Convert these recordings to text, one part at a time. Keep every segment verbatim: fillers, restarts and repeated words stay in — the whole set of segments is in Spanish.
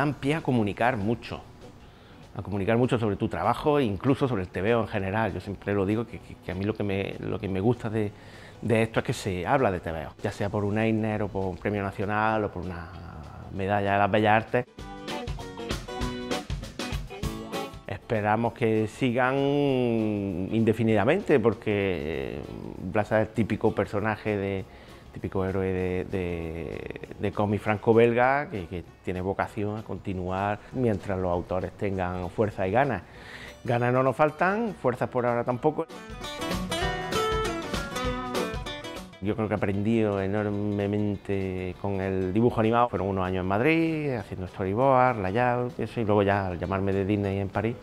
dan pie a comunicar mucho, a comunicar mucho sobre tu trabajo e incluso sobre el tebeo en general. Yo siempre lo digo, que, que, que a mí lo que me, lo que me gusta de, de esto es que se habla de tebeo, ya sea por un Eisner o por un premio nacional o por una medalla de las Bellas Artes. Esperamos que sigan indefinidamente, porque Blacksad es el típico personaje, de, típico héroe de, de, de cómic franco-belga que, que tiene vocación a continuar mientras los autores tengan fuerza y ganas. Ganas no nos faltan, fuerzas por ahora tampoco. Yo creo que he aprendido enormemente con el dibujo animado. Fueron unos años en Madrid, haciendo storyboard, layout, eso, y luego ya al llamarme de Disney en París,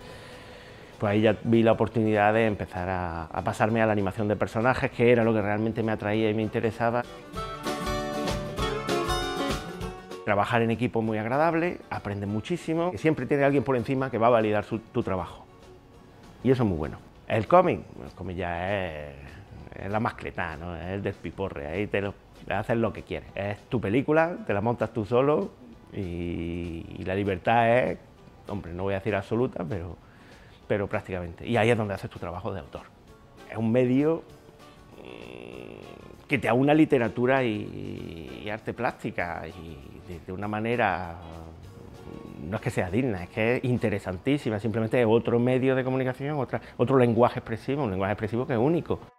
pues ahí ya vi la oportunidad de empezar a, a pasarme a la animación de personajes, que era lo que realmente me atraía y me interesaba. Trabajar en equipo es muy agradable, aprendes muchísimo, y siempre tiene alguien por encima que va a validar su, tu trabajo. Y eso es muy bueno. El cómic, el cómic ya es... es la mascletá, ¿no? Es el despiporre, ahí te lo, haces lo que quieres. Es tu película, te la montas tú solo y, y la libertad es, hombre, no voy a decir absoluta, pero, pero prácticamente. Y ahí es donde haces tu trabajo de autor. Es un medio que te aúna literatura y, y arte plástica, y de, de una manera, no es que sea digna, es que es interesantísima, simplemente es otro medio de comunicación, otra, otro lenguaje expresivo, un lenguaje expresivo que es único.